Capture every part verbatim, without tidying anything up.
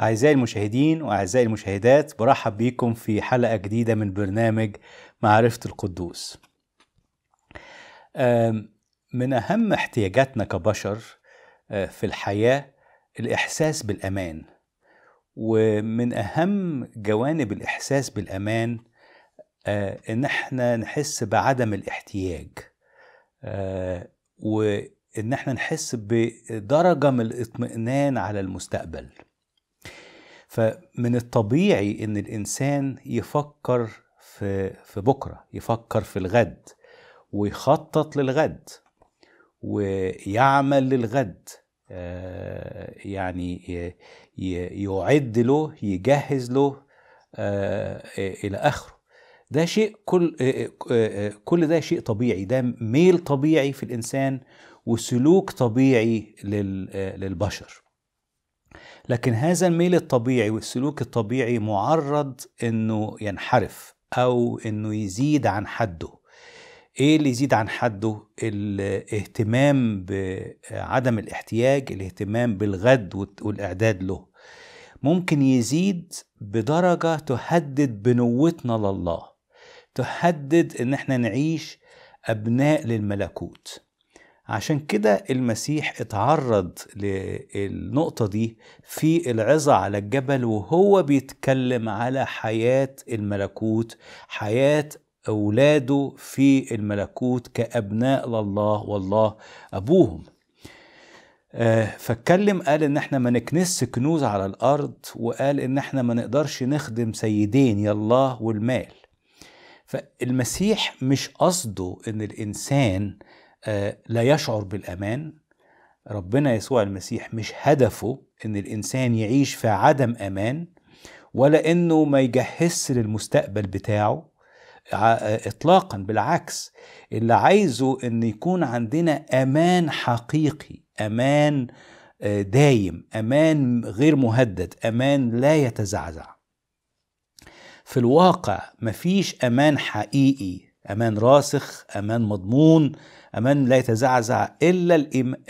أعزائي المشاهدين وأعزائي المشاهدات، برحب بيكم في حلقة جديدة من برنامج معرفة القدوس. من أهم احتياجاتنا كبشر في الحياة الإحساس بالأمان، ومن أهم جوانب الإحساس بالأمان إن احنا نحس بعدم الاحتياج، وإن احنا نحس بدرجة من الاطمئنان على المستقبل. فمن الطبيعي إن الإنسان يفكر في في بكرة، يفكر في الغد، ويخطط للغد، ويعمل للغد، يعني يعد له، يجهز له إلى آخره. ده شيء كل كل ده شيء طبيعي، ده ميل طبيعي في الإنسان وسلوك طبيعي للبشر. لكن هذا الميل الطبيعي والسلوك الطبيعي معرض انه ينحرف او انه يزيد عن حده. ايه اللي يزيد عن حده؟ الاهتمام بعدم الاحتياج، الاهتمام بالغد والاعداد له. ممكن يزيد بدرجة تهدد بنوتنا لله، تهدد ان احنا نعيش ابناء للملكوت. عشان كده المسيح اتعرض للنقطة دي في العظة على الجبل وهو بيتكلم على حياة الملكوت، حياة أولاده في الملكوت كأبناء لله والله أبوهم. فاتكلم قال إن احنا ما نكنس كنوز على الأرض، وقال إن احنا ما نقدرش نخدم سيدين، يا الله والمال. فالمسيح مش قصده إن الإنسان لا يشعر بالأمان. ربنا يسوع المسيح مش هدفه إن الإنسان يعيش في عدم أمان، ولا إنه ما يجهزش للمستقبل بتاعه إطلاقا. بالعكس، اللي عايزه إن يكون عندنا أمان حقيقي، أمان دايم، أمان غير مهدد، أمان لا يتزعزع. في الواقع مفيش أمان حقيقي، أمان راسخ، أمان مضمون، أمان لا يتزعزع، إلا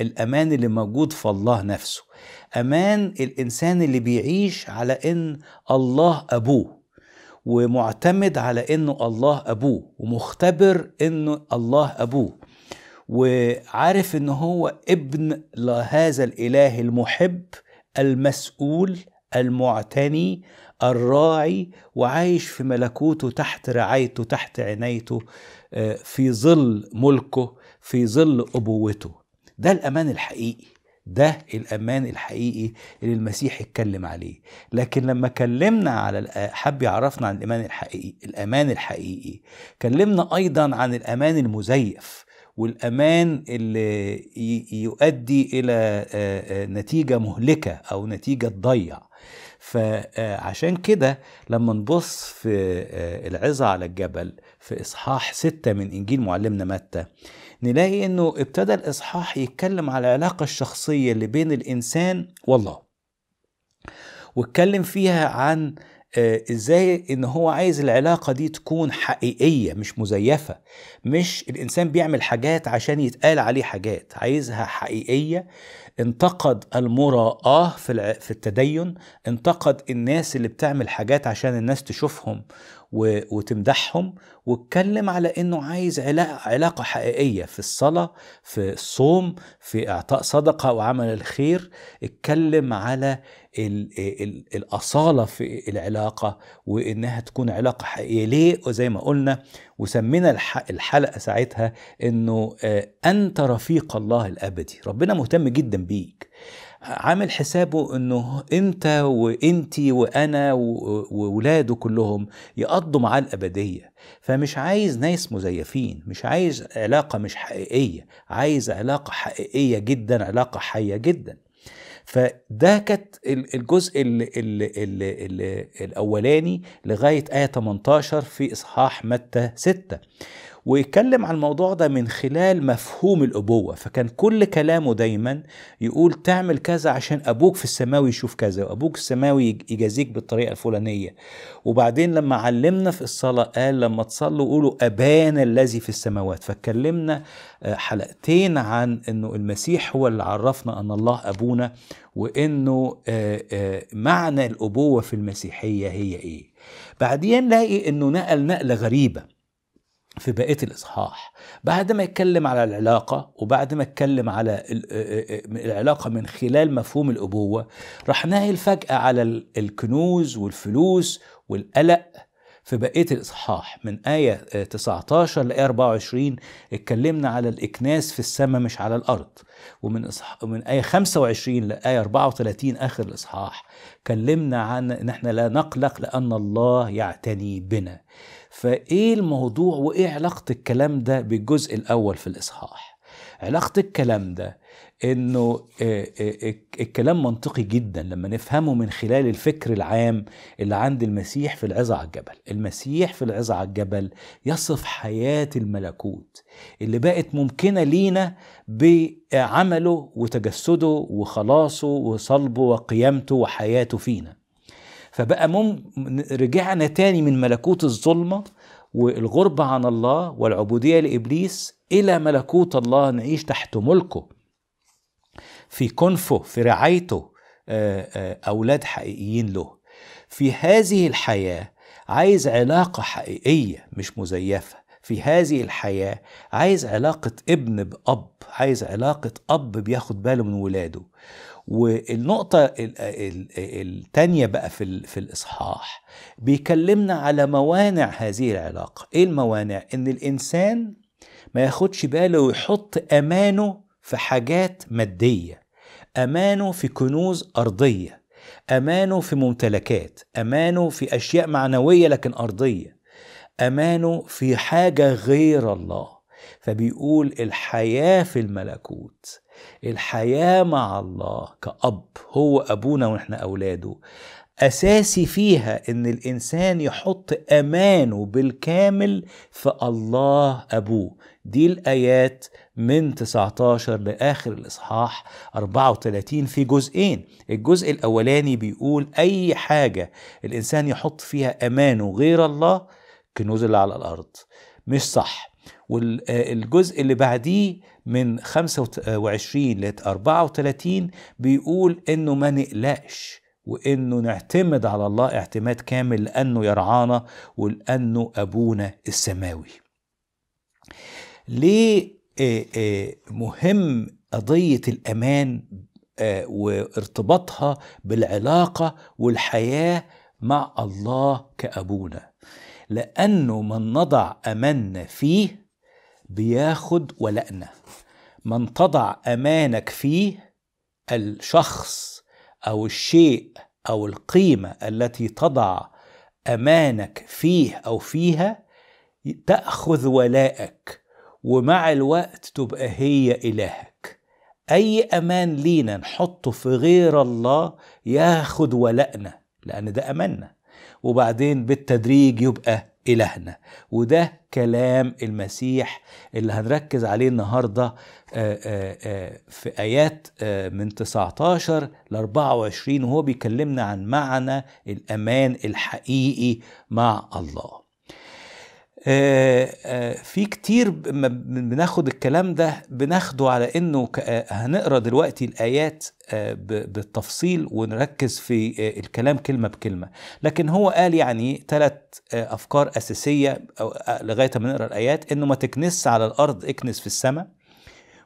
الأمان اللي موجود في الله نفسه. أمان الإنسان اللي بيعيش على إن الله أبوه، ومعتمد على إنه الله أبوه، ومختبر إنه الله أبوه، وعارف إنه هو ابن لهذا الإله المحب المسؤول المعتني الراعي، وعايش في ملكوته تحت رعايته تحت عنايته في ظل ملكه في ظل أبوته. ده الأمان الحقيقي، ده الأمان الحقيقي اللي المسيح اتكلم عليه. لكن لما كلمنا على حب يعرفنا عن الأمان الحقيقي الأمان الحقيقي كلمنا أيضا عن الأمان المزيف، والأمان اللي يؤدي إلى نتيجة مهلكة أو نتيجة تضيع. فعشان كده لما نبص في العظة على الجبل في إصحاح ستة من إنجيل معلمنا متى، نلاقي إنه ابتدى الإصحاح يتكلم على العلاقة الشخصية اللي بين الإنسان والله، واتكلم فيها عن إزاي إن هو عايز العلاقة دي تكون حقيقية مش مزيفة، مش الإنسان بيعمل حاجات عشان يتقال عليه حاجات، عايزها حقيقية. انتقد المراءة في التدين، انتقد الناس اللي بتعمل حاجات عشان الناس تشوفهم وتمدحهم، واتكلم على إنه عايز علاقة حقيقية في الصلاة، في الصوم، في إعطاء صدقة وعمل الخير. اتكلم على ال ال الأصالة في العلاقة، وإنها تكون علاقة حقيقية. ليه؟ وزي ما قلنا وسمينا الحلقة ساعتها إنه أنت رفيق الله الأبدي. ربنا مهتم جدا بيك، عامل حسابه إنه أنت وإنتي وأنا وولاده كلهم يقضوا معاه الأبدية. فمش عايز ناس مزيفين، مش عايز علاقة مش حقيقية، عايز علاقة حقيقية جدا، علاقة حية جدا. فده كانت الجزء ال ال ال ال الأولاني لغاية آية ثمانية عشر في إصحاح متى ستة. ويتكلم عن الموضوع ده من خلال مفهوم الأبوة. فكان كل كلامه دايما يقول تعمل كذا عشان أبوك في السماوي يشوف كذا، وأبوك السماوي يجازيك بالطريقة الفلانية. وبعدين لما علمنا في الصلاة قال لما تصلوا قولوا أبانا الذي في السماوات. فاتكلمنا حلقتين عن أنه المسيح هو اللي عرفنا أن الله أبونا، وأنه معنى الأبوة في المسيحية هي إيه. بعدين لاقي أنه نقل نقلة غريبة في بقية الإصحاح، بعد ما يتكلم على العلاقة وبعد ما يتكلم على العلاقة من خلال مفهوم الأبوة، راح ناهل فجأة على الكنوز والفلوس والقلق. في بقية الإصحاح من آية تسعتاشر لآية أربعة وعشرين اتكلمنا على الإكناس في السماء مش على الأرض، ومن إصح... من آية خمسة وعشرين لآية أربعة وتلاتين آخر الإصحاح اتكلمنا عن إن احنا لا نقلق لأن الله يعتني بنا. فإيه الموضوع وإيه علاقة الكلام ده بالجزء الأول في الإصحاح؟ علاقة الكلام ده إنه الكلام منطقي جدا لما نفهمه من خلال الفكر العام اللي عند المسيح في العظة على الجبل. المسيح في العظة على الجبل يصف حياة الملكوت اللي بقت ممكنة لينا بعمله وتجسده وخلاصه وصلبه وقيامته وحياته فينا. فبقى مم رجعنا تاني من ملكوت الظلمة والغربة عن الله والعبودية لإبليس إلى ملكوت الله، نعيش تحت ملكه، في كنفه، في رعايته، أولاد حقيقيين له. في هذه الحياة عايز علاقة حقيقية مش مزيفة. في هذه الحياة عايز علاقة ابن بأب، عايز علاقة أب بياخد باله من ولاده. والنقطة التانية بقى في, في الإصحاح بيكلمنا على موانع هذه العلاقة. إيه الموانع؟ إن الإنسان ما ياخدش باله ويحط أمانه في حاجات مادية، أمانه في كنوز أرضية، أمانه في ممتلكات، أمانه في أشياء معنوية لكن أرضية، أمانه في حاجة غير الله. فبيقول الحياة في الملكوت، الحياة مع الله كأب، هو أبونا ونحن أولاده، أساسي فيها إن الإنسان يحط أمانه بالكامل في الله أبوه. دي الآيات من تسعتاشر لآخر الإصحاح أربعة وتلاتين في جزئين. الجزء الأولاني بيقول أي حاجة الإنسان يحط فيها أمانه غير الله، كنوز اللي على الأرض، مش صح. والجزء اللي بعديه من خمسة وعشرين ل أربعة وتلاتين بيقول إنه ما نقلقش، وإنه نعتمد على الله اعتماد كامل لأنه يرعانا ولأنه أبونا السماوي. ليه مهم قضية الأمان وارتباطها بالعلاقة والحياة مع الله كأبونا؟ لأنه من نضع أماننا فيه بياخد ولائنا. من تضع أمانك فيه، الشخص أو الشيء أو القيمة التي تضع أمانك فيه أو فيها تأخذ ولائك، ومع الوقت تبقى هي إلهك. أي أمان لينا نحطه في غير الله ياخد ولائنا لأن ده أماننا، وبعدين بالتدريج يبقى إلهنا. وده كلام المسيح اللي هنركز عليه النهاردة في آيات من تسعتاشر ل أربعة وعشرين، وهو بيكلمنا عن معنى الأمان الحقيقي مع الله. في كتير بناخد الكلام ده بناخده على انه هنقرأ دلوقتي الآيات بالتفصيل ونركز في الكلام كلمة بكلمة، لكن هو قال يعني ثلاث أفكار أساسية لغاية ما نقرأ الآيات. انه ما تكنس على الأرض، اكنس في السماء.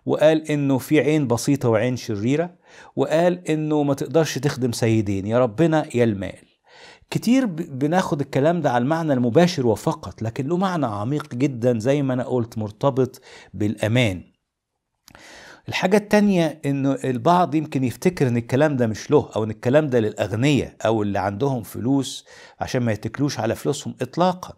وقال انه في عين بسيطة وعين شريرة، وقال انه ما تقدرش تخدم سيدين، يا ربنا يا المال. كتير بناخد الكلام ده على المعنى المباشر وفقط، لكن له معنى عميق جدا زي ما أنا قلت مرتبط بالأمان. الحاجة التانية إنه البعض يمكن يفتكر إن الكلام ده مش له، أو إن الكلام ده للأغنياء أو اللي عندهم فلوس عشان ما يتكلوش على فلوسهم إطلاقا.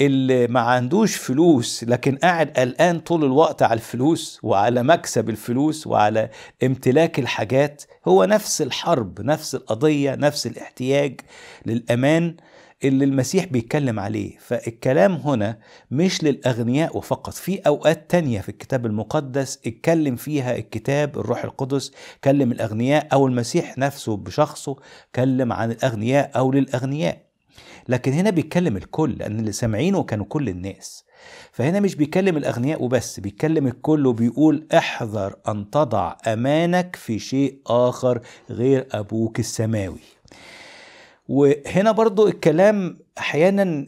اللي ما عندوش فلوس لكن قاعد قلقان طول الوقت على الفلوس وعلى مكسب الفلوس وعلى امتلاك الحاجات، هو نفس الحرب، نفس القضية، نفس الاحتياج للأمان. اللي المسيح بيتكلم عليه. فالكلام هنا مش للأغنياء وفقط، في أوقات تانية في الكتاب المقدس اتكلم فيها الكتاب الروح القدس كلم الأغنياء، أو المسيح نفسه بشخصه كلم عن الأغنياء أو للأغنياء، لكن هنا بيتكلم الكل لأن اللي سامعينه كانوا كل الناس. فهنا مش بيكلم الأغنياء وبس، بيكلم الكل وبيقول احذر أن تضع أمانك في شيء آخر غير أبوك السماوي. وهنا برضو الكلام أحيانا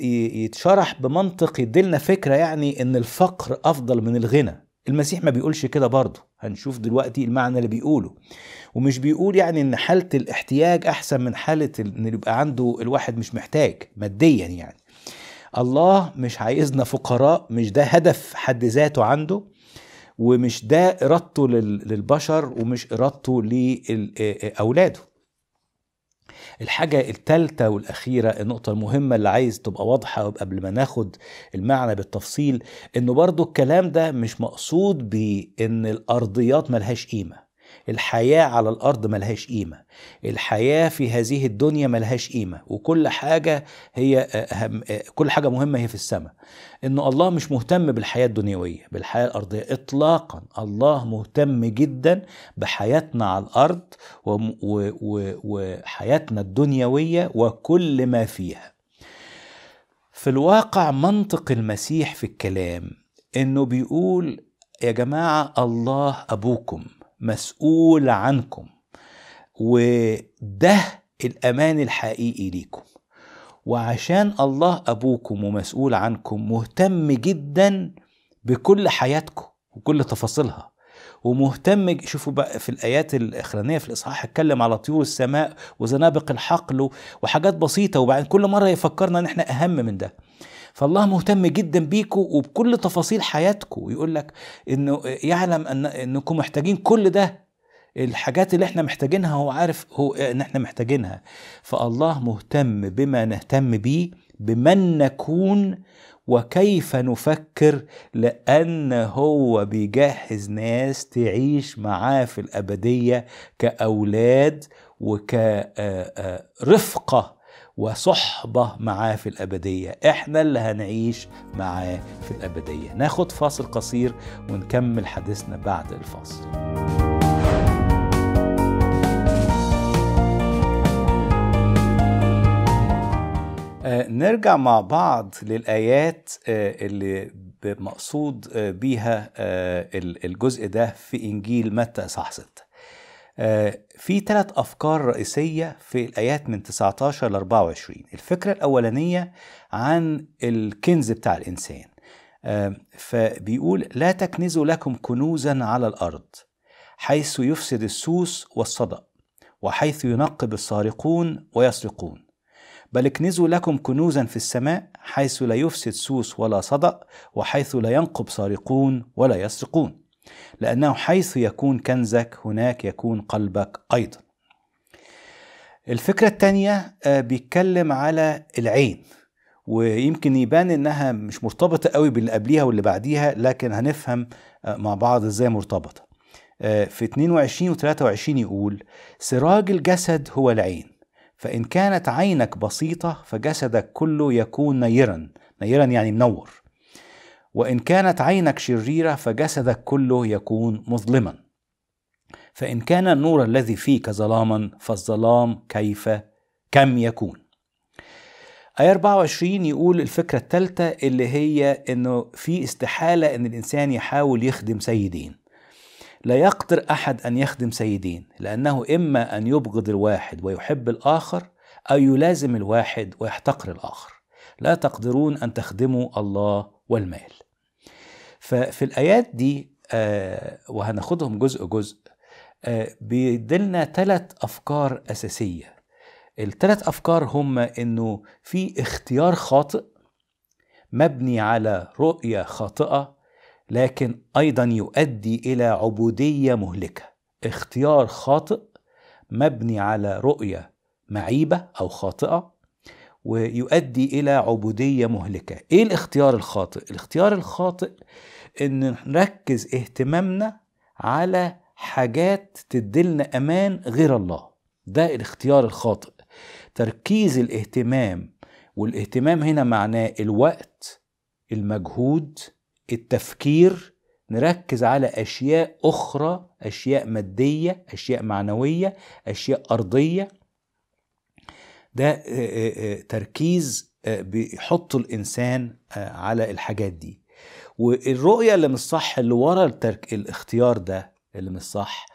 يتشرح بمنطق يدلنا فكرة يعني أن الفقر أفضل من الغنى. المسيح ما بيقولش كده برضو، هنشوف دلوقتي المعنى اللي بيقوله. ومش بيقول يعني ان حالة الاحتياج احسن من حالة ان يبقى عنده الواحد مش محتاج ماديا. يعني الله مش عايزنا فقراء، مش ده هدف حد ذاته عنده، ومش ده إرادته للبشر، ومش إرادته لأولاده. الحاجة الثالثة والأخيرة، النقطة المهمة اللي عايز تبقى واضحة قبل ما ناخد المعنى بالتفصيل، إنه برضو الكلام ده مش مقصود بإن الأرضيات ملهاش قيمة، الحياة على الأرض ملهاش قيمة، الحياة في هذه الدنيا ملهاش قيمة، وكل حاجة هي أهم، كل حاجة مهمة هي في السماء. إنه الله مش مهتم بالحياة الدنيوية، بالحياة الأرضية إطلاقا. الله مهتم جدا بحياتنا على الأرض وحياتنا الدنيوية وكل ما فيها. في الواقع منطق المسيح في الكلام إنه بيقول يا جماعة الله أبوكم مسؤول عنكم، وده الأمان الحقيقي ليكم. وعشان الله أبوكم ومسؤول عنكم، مهتم جدا بكل حياتكم وكل تفاصيلها، ومهتم. شوفوا بقى في الآيات الأخرانية في الإصحاح اتكلم على طيور السماء وزنابق الحقل وحاجات بسيطة، وبعد كل مرة يفكرنا إن إحنا أهم من ده. فالله مهتم جدا بيكم وبكل تفاصيل حياتكم، يقول لك انه يعلم ان انكم محتاجين كل ده، الحاجات اللي احنا محتاجينها هو عارف هو ان احنا محتاجينها. فالله مهتم بما نهتم بيه، بمن نكون وكيف نفكر، لان هو بيجهز ناس تعيش معاه في الأبدية كأولاد وكرفقة وصحبة معاه في الأبدية. احنا اللي هنعيش معاه في الأبدية. ناخد فاصل قصير ونكمل حديثنا بعد الفاصل. آه نرجع مع بعض للآيات آه اللي مقصود آه بيها آه الجزء ده في إنجيل متى إصحاح ستة. في ثلاث أفكار رئيسية في الآيات من تسعتاشر ل أربعة وعشرين. الفكرة الأولانية عن الكنز بتاع الإنسان، فبيقول لا تكنزوا لكم كنوزا على الأرض حيث يفسد السوس والصدأ وحيث ينقب السارقون ويسرقون، بل اكنزوا لكم كنوزا في السماء حيث لا يفسد سوس ولا صدأ وحيث لا ينقب سارقون ولا يسرقون، لأنه حيث يكون كنزك هناك يكون قلبك أيضا. الفكرة الثانية بيتكلم على العين، ويمكن يبان إنها مش مرتبطة قوي باللي قبليها واللي بعديها، لكن هنفهم مع بعض إزاي مرتبطة. في اتنين وعشرين و تلاتة وعشرين يقول سراج الجسد هو العين، فإن كانت عينك بسيطة فجسدك كله يكون نيرا، نيرا يعني منور، وإن كانت عينك شريرة فجسدك كله يكون مظلما، فإن كان النور الذي فيك ظلاما فالظلام كيف كم يكون. آية أربعة وعشرين يقول الفكرة الثالثة اللي هي إنه في استحالة إن الإنسان يحاول يخدم سيدين، لا يقدر أحد أن يخدم سيدين، لأنه إما أن يبغض الواحد ويحب الآخر أو يلازم الواحد ويحتقر الآخر، لا تقدرون أن تخدموا الله والمال. ففي الآيات دي آه وهناخدهم جزء جزء آه بيدلنا ثلاث أفكار أساسية. الثلاث أفكار هم إنه في اختيار خاطئ مبني على رؤية خاطئة، لكن أيضا يؤدي إلى عبودية مهلكة. اختيار خاطئ مبني على رؤية معيبة أو خاطئة ويؤدي إلى عبودية مهلكة. إيه الاختيار الخاطئ؟ الاختيار الخاطئ إن نركز اهتمامنا على حاجات تدلنا أمان غير الله، ده الاختيار الخاطئ. تركيز الاهتمام، والاهتمام هنا معناه الوقت، المجهود، التفكير، نركز على أشياء أخرى، أشياء مادية، أشياء معنوية، أشياء أرضية. ده تركيز بيحط الإنسان على الحاجات دي. والرؤية اللي مش صح اللي ورا الاختيار ده اللي مش صح،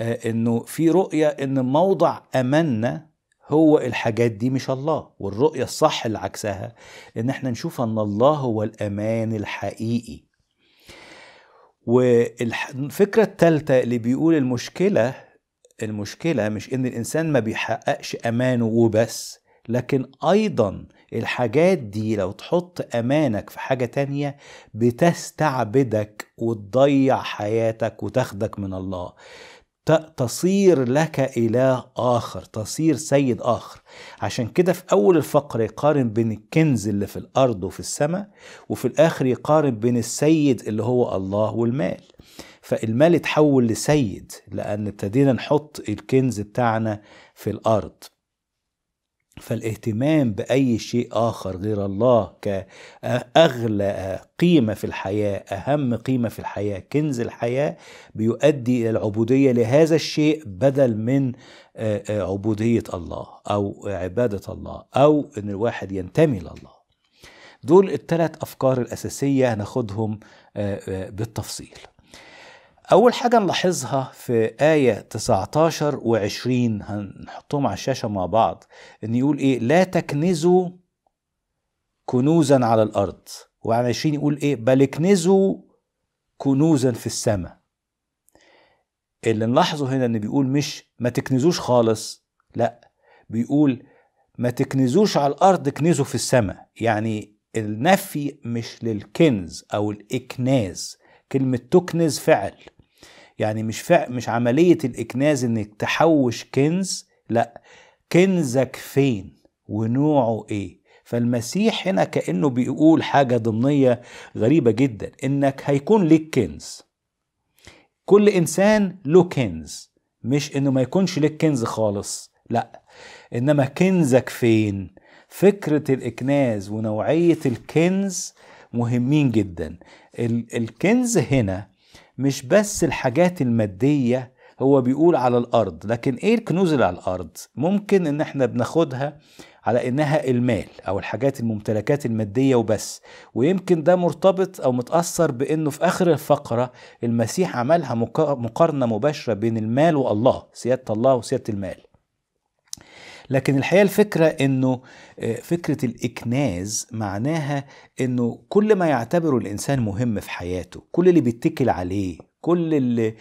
إنه في رؤية إن موضع أماننا هو الحاجات دي مش الله، والرؤية الصح اللي عكسها إن احنا نشوف أن الله هو الأمان الحقيقي. والفكرة الثالثة اللي بيقول المشكلة المشكلة مش إن الإنسان ما بيحققش أمانه وبس، لكن أيضا الحاجات دي لو تحط أمانك في حاجة تانية بتستعبدك وتضيع حياتك وتاخدك من الله، تصير لك إله آخر، تصير سيد آخر. عشان كده في أول الفقرة يقارن بين الكنز اللي في الأرض وفي السماء، وفي الآخر يقارن بين السيد اللي هو الله والمال. فالمال اتحول لسيد لأن ابتدينا نحط الكنز بتاعنا في الأرض. فالاهتمام بأي شيء آخر غير الله كأغلى قيمة في الحياة، أهم قيمة في الحياة، كنز الحياة، بيؤدي إلى العبودية لهذا الشيء بدل من عبودية الله أو عبادة الله أو إن الواحد ينتمي لله. دول الثلاث أفكار الأساسية هناخدهم بالتفصيل. أول حاجة نلاحظها في آية تسعتاشر وعشرين هنحطهم على الشاشة مع بعض، إن يقول إيه؟ لا تكنزوا كنوزا على الأرض، وعن عشرين يقول إيه؟ بل اكنزوا كنوزا في السماء. اللي نلاحظه هنا إن بيقول مش ما تكنزوش خالص، لأ، بيقول ما تكنزوش على الأرض، اكنزوا في السماء. يعني النفي مش للكنز أو الإكناز، كلمة تكنز فعل، يعني مش فع... مش عملية الإكناز إنك تحوش كنز، لأ، كنزك فين ونوعه إيه؟ فالمسيح هنا كأنه بيقول حاجة ضمنية غريبة جدا، إنك هيكون لك كنز، كل إنسان له كنز، مش إنه ما يكونش لك كنز خالص، لأ، إنما كنزك فين؟ فكرة الإكناز ونوعية الكنز مهمين جدا. الكنز هنا مش بس الحاجات المادية، هو بيقول على الأرض، لكن إيه الكنوز اللي على الأرض؟ ممكن إن إحنا بناخدها على إنها المال أو الحاجات الممتلكات المادية وبس، ويمكن ده مرتبط أو متأثر بإنه في آخر الفقرة المسيح عملها مقارنة مباشرة بين المال والله، سيادة الله وسيادة المال. لكن الحقيقة الفكرة إنه فكرة الإكناز معناها إنه كل ما يعتبره الإنسان مهم في حياته، كل اللي بيتكل عليه، كل اللي,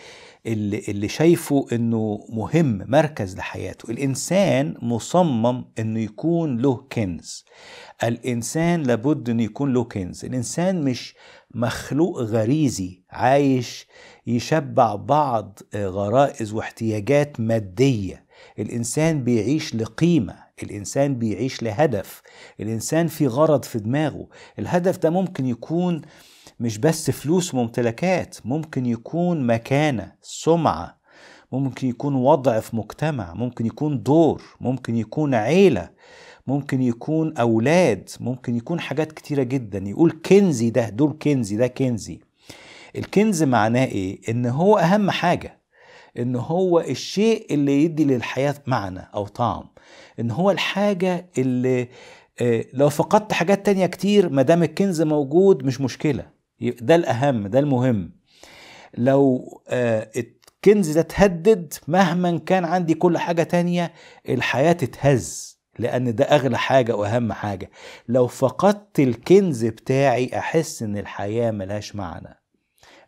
اللي, اللي شايفه إنه مهم، مركز لحياته، الإنسان مصمم إنه يكون له كنز. الإنسان لابد إنه يكون له كنز، الإنسان مش مخلوق غريزي عايش يشبع بعض غرائز واحتياجات مادية، الإنسان بيعيش لقيمة، الإنسان بيعيش لهدف، الإنسان في غرض في دماغه، الهدف ده ممكن يكون مش بس فلوس وممتلكات، ممكن يكون مكانة، سمعة، ممكن يكون وضع في مجتمع، ممكن يكون دور، ممكن يكون عيلة، ممكن يكون أولاد، ممكن يكون حاجات كتيرة جدا. يقول كنزي ده، دول كنزي، ده كنزي. الكنز معناه إيه؟ إن هو أهم حاجة، إن هو الشيء اللي يدي للحياة معنى أو طعم، إن هو الحاجة اللي لو فقدت حاجات تانية كتير مادام الكنز موجود مش مشكلة، ده الأهم، ده المهم. لو الكنز ده تهدد مهما كان عندي كل حاجة تانية الحياة تتهز، لأن ده أغلى حاجة وأهم حاجة. لو فقدت الكنز بتاعي أحس إن الحياة ملهاش معنى،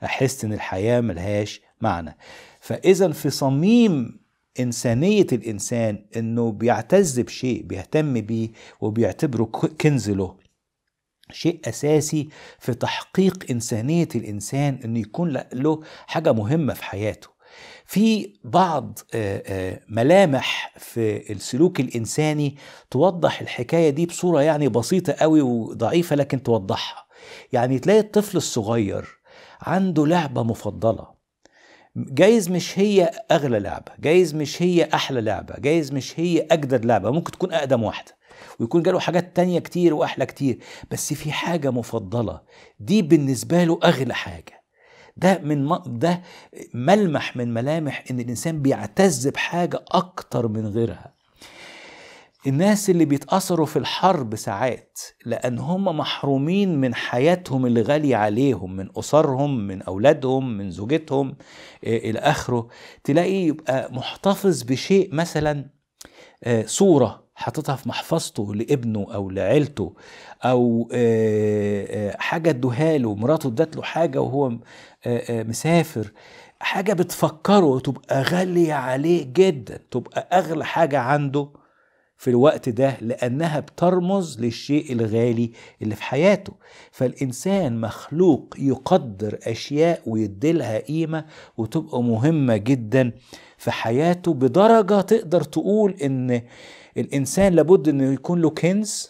أحس إن الحياة ملهاش معنى. فإذا في صميم إنسانية الإنسان إنه بيعتز بشيء، بيهتم بيه وبيعتبره كنز له، شيء أساسي في تحقيق إنسانية الإنسان إنه يكون له حاجة مهمة في حياته. في بعض ملامح في السلوك الإنساني توضح الحكاية دي بصورة يعني بسيطة قوي وضعيفة، لكن توضحها. يعني تلاقي الطفل الصغير عنده لعبة مفضلة، جايز مش هي أغلى لعبة، جايز مش هي أحلى لعبة، جايز مش هي أجدد لعبة، ممكن تكون أقدم واحدة ويكون جاله حاجات تانية كتير وأحلى كتير، بس في حاجة مفضلة دي بالنسبة له أغلى حاجة. ده من ده ملمح من ملامح إن الإنسان بيعتز بحاجة أكتر من غيرها. الناس اللي بيتأثروا في الحرب ساعات لأن هم محرومين من حياتهم اللي غالية عليهم، من أسرهم، من أولادهم، من زوجتهم إلى آخره. تلاقي يبقى محتفظ بشيء، مثلا صورة حاططها في محفظته لابنه أو لعيلته، أو حاجة ادوها له، مراته ادت له حاجة وهو مسافر، حاجة بتفكره تبقى غالية عليه جدا، تبقى أغلى حاجة عنده في الوقت ده، لأنها بترمز للشيء الغالي اللي في حياته. فالإنسان مخلوق يقدر أشياء ويديلها قيمة وتبقى مهمة جدا في حياته، بدرجة تقدر تقول إن الإنسان لابد إنه يكون له كنز.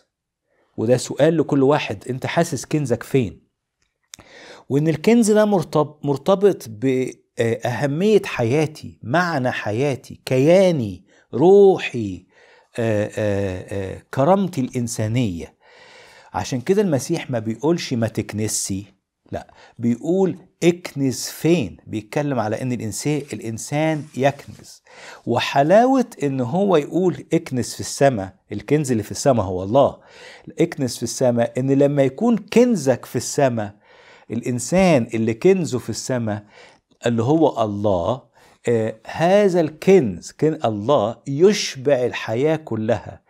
وده سؤال لكل واحد، أنت حاسس كنزك فين؟ وإن الكنز ده مرتبط بأهمية حياتي، معنى حياتي، كياني، روحي، آآ آآ كرامتي الإنسانية. عشان كده المسيح ما بيقولش ما تكنسي، لا، بيقول اكنس فين. بيتكلم على ان الإنسان, الإنسان يكنس. وحلاوة ان هو يقول اكنس في السماء، الكنز اللي في السماء هو الله، اكنس في السماء، ان لما يكون كنزك في السماء، الإنسان اللي كنزه في السماء اللي هو الله، آه هذا الكنز كن الله يشبع الحياة كلها،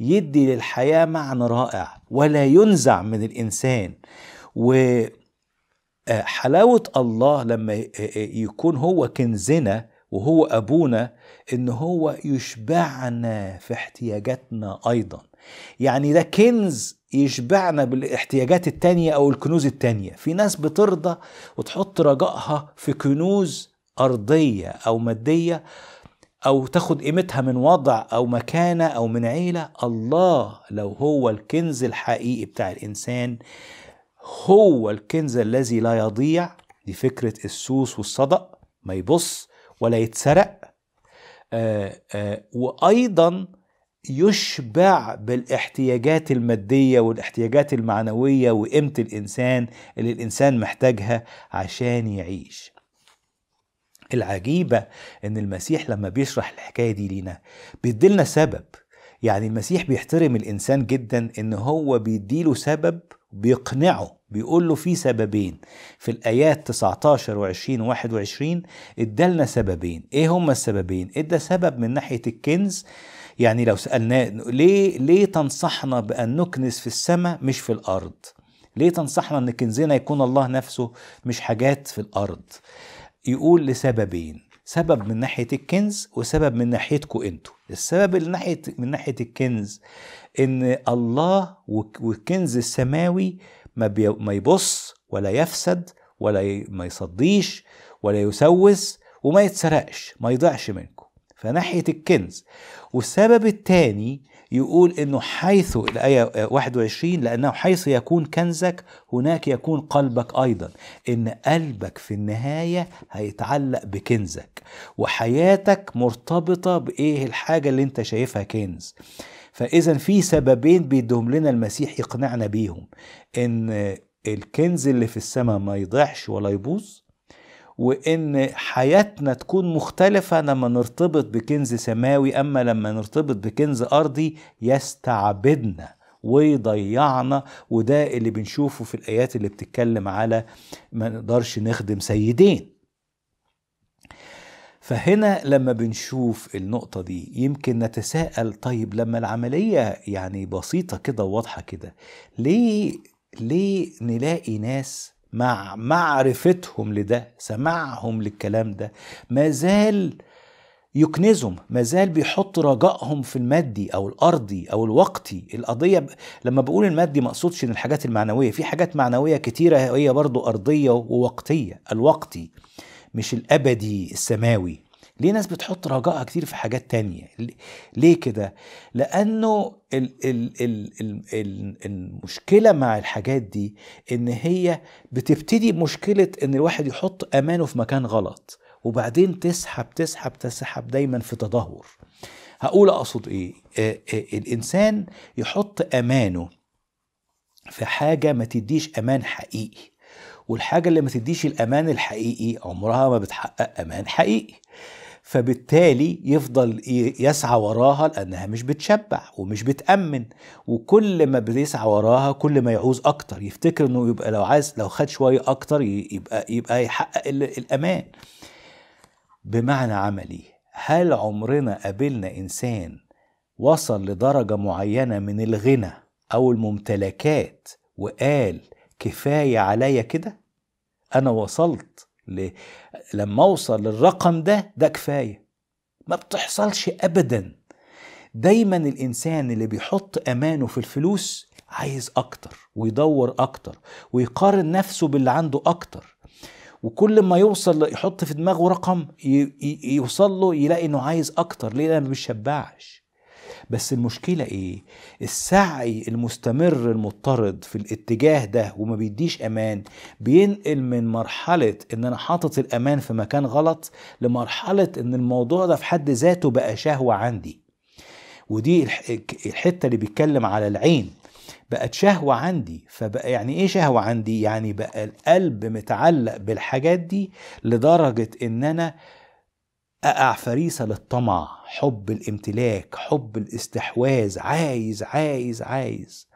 يدي للحياة معنى رائع ولا ينزع من الإنسان. وحلاوة الله لما يكون هو كنزنا وهو أبونا، إن هو يشبعنا في احتياجاتنا أيضا. يعني ده كنز يشبعنا بالاحتياجات التانية أو الكنوز التانية. في ناس بترضى وتحط رجائها في كنوز أرضية أو مادية، أو تاخد قيمتها من وضع أو مكانة أو من عيلة. الله لو هو الكنز الحقيقي بتاع الإنسان، هو الكنز الذي لا يضيع، دي فكرة السوس والصدق، ما يبص ولا يتسرق. آآ آآ وأيضا يشبع بالاحتياجات المادية والاحتياجات المعنوية وقيمة الإنسان اللي الإنسان محتاجها عشان يعيش. العجيبة ان المسيح لما بيشرح الحكاية دي لينا بيديلنا سبب. يعني المسيح بيحترم الانسان جدا، ان هو بيديله سبب بيقنعه، بيقول له في سببين. في الايات تسعتاشر وعشرين وواحد وعشرين ادالنا سببين. ايه هما السببين؟ ادى سبب من ناحية الكنز، يعني لو سألناه ليه ليه تنصحنا بان نكنس في السماء مش في الارض؟ ليه تنصحنا ان كنزنا يكون الله نفسه مش حاجات في الارض؟ يقول لسببين، سبب من ناحية الكنز وسبب من ناحيتكم انتوا. السبب اللي ناحية من ناحية الكنز، ان الله والكنز السماوي ما يبص ولا يفسد ولا ما يصديش ولا يسوس وما يتسرقش، ما يضيعش منكم، فناحية الكنز. والسبب الثاني يقول انه حيث، الآية واحد وعشرين، لأنه حيث يكون كنزك هناك يكون قلبك أيضا، ان قلبك في النهاية هيتعلق بكنزك، وحياتك مرتبطة بإيه؟ الحاجة اللي انت شايفها كنز. فإذا في سببين بيدهم لنا المسيح يقنعنا بيهم، ان الكنز اللي في السماء ما يضيعش ولا يبوظ، وإن حياتنا تكون مختلفة لما نرتبط بكنز سماوي، أما لما نرتبط بكنز أرضي يستعبدنا ويضيعنا. وده اللي بنشوفه في الآيات اللي بتتكلم على ما نقدرش نخدم سيدين. فهنا لما بنشوف النقطة دي يمكن نتساءل، طيب لما العملية يعني بسيطة كده وواضحة كده، ليه ليه نلاقي ناس مع معرفتهم لده، سماعهم للكلام ده، ما زال يكنزهم، ما زال بيحط رجائهم في المادي أو الأرضي أو الوقتي؟ القضية ب... لما بقول المادي ما اقصدش إن الحاجات المعنوية، في حاجات معنوية كتيرة هي برضو أرضية ووقتية، الوقتي مش الأبدي السماوي. ليه ناس بتحط رجائها كتير في حاجات تانية؟ ليه كده؟ لأنه ال ال ال ال المشكلة مع الحاجات دي إن هي بتبتدي بمشكلة إن الواحد يحط أمانه في مكان غلط، وبعدين تسحب تسحب تسحب دايما في تدهور. هقول اقصد ايه؟ آه آه الانسان يحط امانه في حاجه ما تديش امان حقيقي، والحاجه اللي ما تديش الامان الحقيقي عمرها ما بتحقق امان حقيقي، فبالتالي يفضل يسعى وراها لانها مش بتشبع ومش بتامن، وكل ما بيسعى وراها كل ما يعوز اكتر، يفتكر انه يبقى لو عايز لو خد شويه اكتر يبقى يبقى يحقق الامان. بمعنى عملي، هل عمرنا قابلنا انسان وصل لدرجه معينه من الغنى او الممتلكات وقال كفايه عليا كده؟ انا وصلت ل... لما اوصل للرقم ده ده كفايه. ما بتحصلش ابدا. دايما الانسان اللي بيحط امانه في الفلوس عايز اكتر ويدور اكتر ويقارن نفسه باللي عنده اكتر، وكل ما يوصل يحط في دماغه رقم ي... ي... يوصل له يلاقي انه عايز اكتر. ليه؟ لانه ما بيشبعش. بس المشكله ايه؟ السعي المستمر المضطرد في الاتجاه ده وما بيديش امان، بينقل من مرحله ان انا حاطط الامان في مكان غلط لمرحله ان الموضوع ده في حد ذاته بقى شهوه عندي. ودي الحته اللي بيتكلم على العين، بقت شهوه عندي. فبقى يعني ايه شهوه عندي؟ يعني بقى القلب متعلق بالحاجات دي لدرجه ان انا أقع فريسة للطمع، حب الامتلاك، حب الاستحواذ، عايز عايز عايز.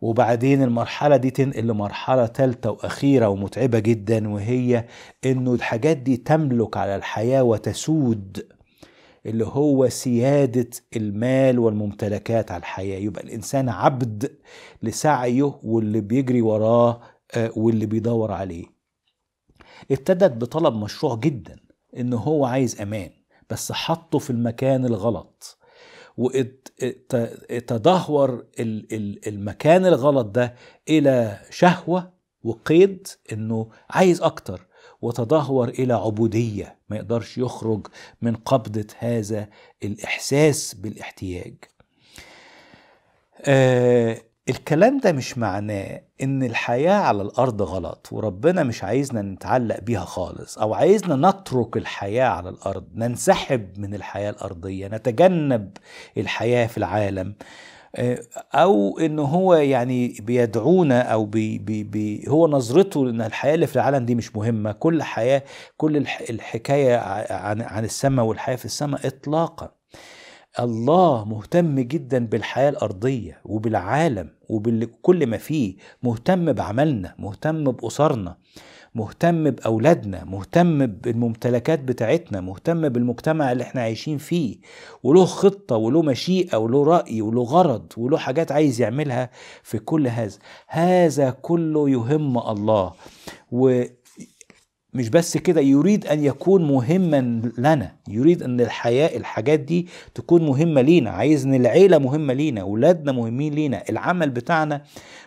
وبعدين المرحلة دي تنقل لمرحلة ثالثة وأخيرة ومتعبة جدا، وهي إنه الحاجات دي تملك على الحياة وتسود، اللي هو سيادة المال والممتلكات على الحياة. يبقى الإنسان عبد لسعيه واللي بيجري وراه واللي بيدور عليه. ابتدت بطلب مشروع جدا، إنه هو عايز أمان، بس حطه في المكان الغلط، وتدهور المكان الغلط ده إلى شهوة وقيد إنه عايز أكتر، وتدهور إلى عبودية ما يقدرش يخرج من قبضة هذا الإحساس بالاحتياج. آه الكلام ده مش معناه ان الحياة على الارض غلط وربنا مش عايزنا نتعلق بيها خالص، او عايزنا نترك الحياة على الارض، ننسحب من الحياة الارضية، نتجنب الحياة في العالم، او ان هو يعني بيدعونا او بي بي بي هو نظرته ان الحياة اللي في العالم دي مش مهمة. كل حياة، كل الحكاية عن عن السماء والحياة في السماء اطلاقا. الله مهتم جدا بالحياة الأرضية وبالعالم وبكل ما فيه، مهتم بعملنا، مهتم بأسرنا، مهتم بأولادنا، مهتم بالممتلكات بتاعتنا، مهتم بالمجتمع اللي احنا عايشين فيه، وله خطة وله مشيئة وله رأي وله غرض وله حاجات عايز يعملها في كل هذا. هذا كله يهم الله، و مش بس كده، يريد أن يكون مهما لنا، يريد أن الحياة الحاجات دي تكون مهمة لينا. عايز أن العيلة مهمة لينا، أولادنا مهمين لينا، العمل بتاعنا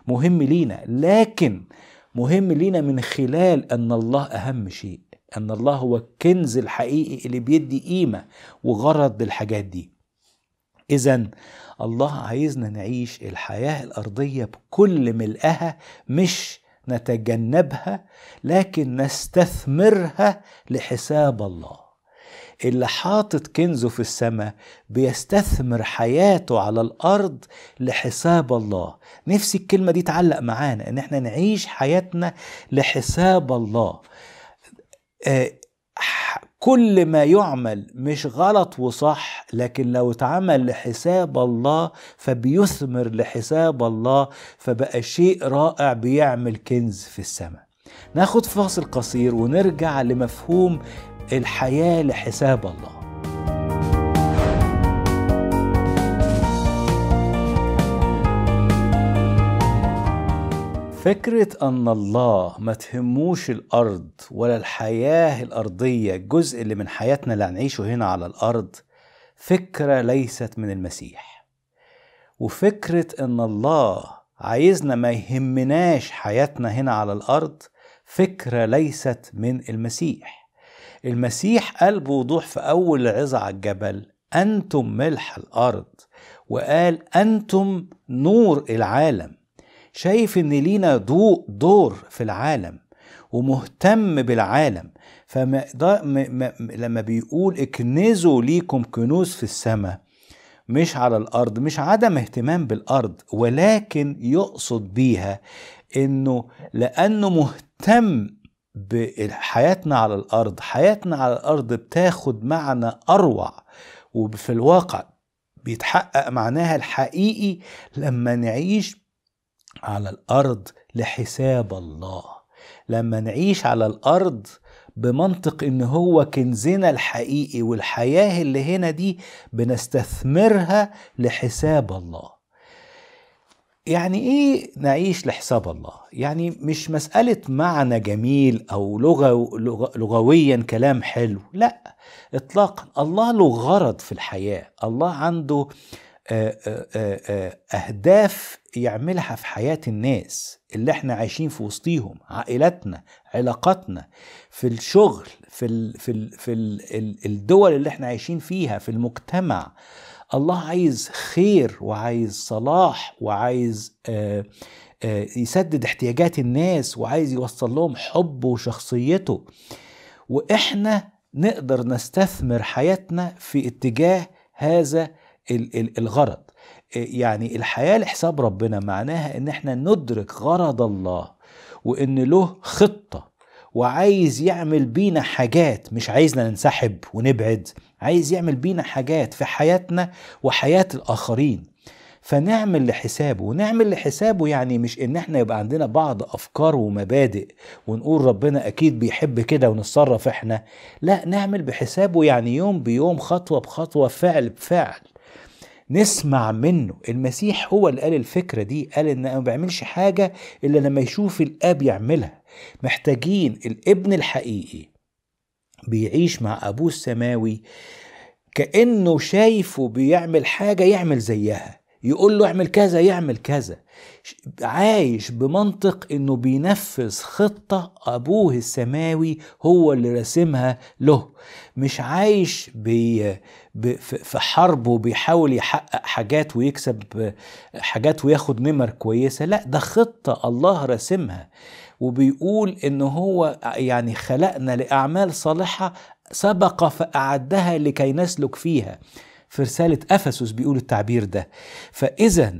مهم لينا، لكن مهم لينا من خلال أن الله أهم شيء، أن الله هو الكنز الحقيقي اللي بيدي قيمة وغرض للحاجات دي. إذا الله عايزنا نعيش الحياة الأرضية بكل ملئها، مش نتجنبها لكن نستثمرها لحساب الله. اللي حاطط كنزه في السماء بيستثمر حياته على الأرض لحساب الله. نفسي الكلمة دي تعلق معانا، ان احنا نعيش حياتنا لحساب الله. آه كل ما يعمل مش غلط وصح، لكن لو اتعمل لحساب الله فبيثمر لحساب الله، فبقى شيء رائع بيعمل كنز في السماء. ناخد فاصل قصير ونرجع لمفهوم الحياة لحساب الله. فكرة أن الله ما تهموش الأرض ولا الحياة الأرضية، الجزء اللي من حياتنا اللي هنعيشه هنا على الأرض، فكرة ليست من المسيح. وفكرة أن الله عايزنا ما يهمناش حياتنا هنا على الأرض، فكرة ليست من المسيح. المسيح قال بوضوح في أول العظة على الجبل: أنتم ملح الأرض، وقال أنتم نور العالم. شايف ان لينا ضوء دور في العالم، ومهتم بالعالم. فلما بيقول اكنزوا ليكم كنوز في السماء، مش على الأرض، مش عدم اهتمام بالأرض، ولكن يقصد بيها إنه لأنه مهتم بحياتنا على الأرض. حياتنا على الأرض بتاخد معنى أروع، وفي الواقع بيتحقق معناها الحقيقي لما نعيش على الأرض لحساب الله، لما نعيش على الأرض بمنطق إن هو كنزنا الحقيقي، والحياة اللي هنا دي بنستثمرها لحساب الله. يعني إيه نعيش لحساب الله؟ يعني مش مسألة معنى جميل أو لغة لغويا كلام حلو، لا إطلاقا. الله له غرض في الحياة، الله عنده أهداف يعملها في حياة الناس اللي احنا عايشين في وسطيهم، عائلتنا، علاقاتنا، في الشغل، في, ال في, ال في ال الدول اللي احنا عايشين فيها، في المجتمع. الله عايز خير وعايز صلاح وعايز آآ آآ يسدد احتياجات الناس، وعايز يوصل لهم حبه وشخصيته، وإحنا نقدر نستثمر حياتنا في اتجاه هذا الغرض. يعني الحياة لحساب ربنا معناها إن احنا ندرك غرض الله، وإن له خطة، وعايز يعمل بينا حاجات، مش عايزنا ننسحب ونبعد، عايز يعمل بينا حاجات في حياتنا وحياة الآخرين. فنعمل لحسابه، ونعمل لحسابه يعني مش إن احنا يبقى عندنا بعض أفكار ومبادئ ونقول ربنا أكيد بيحب كده ونتصرف احنا، لا، نعمل بحسابه يعني يوم بيوم، خطوة بخطوة، فعل بفعل، نسمع منه. المسيح هو اللي قال الفكرة دي، قال إن ما بعملش حاجة إلا لما يشوف الآب يعملها. محتاجين الابن الحقيقي بيعيش مع أبوه السماوي كأنه شايفه بيعمل حاجة يعمل زيها، يقول له اعمل كذا يعمل كذا، عايش بمنطق إنه بينفذ خطة أبوه السماوي هو اللي رسمها له، مش عايش بي في حرب وبيحاول يحقق حاجات ويكسب حاجات وياخد نمر كويسة، لا، ده خطة الله رسمها، وبيقول إنه هو يعني خلقنا لأعمال صالحة سبق فأعدها لكي نسلك فيها. في رسالة أفسس بيقول التعبير ده. فإذا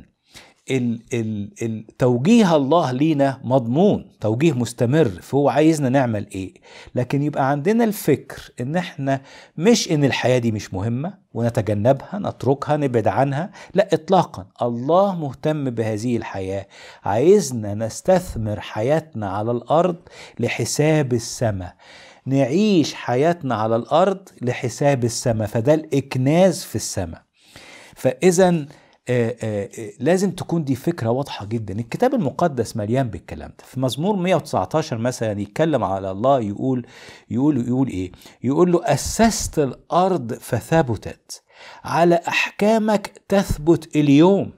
توجيه الله لينا مضمون، توجيه مستمر، فهو عايزنا نعمل ايه، لكن يبقى عندنا الفكر ان احنا مش ان الحياة دي مش مهمة ونتجنبها، نتركها، نبعد عنها، لا اطلاقا. الله مهتم بهذه الحياة، عايزنا نستثمر حياتنا على الارض لحساب السماء، نعيش حياتنا على الارض لحساب السماء، فده الاكناز في السماء. فاذا آآ آآ لازم تكون دي فكرة واضحة جدا. الكتاب المقدس مليان بالكلام ده. في مزمور مئة وتسعة عشر مثلا يتكلم على الله، يقول يقول يقول ايه؟ يقول له أسست الأرض فثبتت، على أحكامك تثبت اليوم.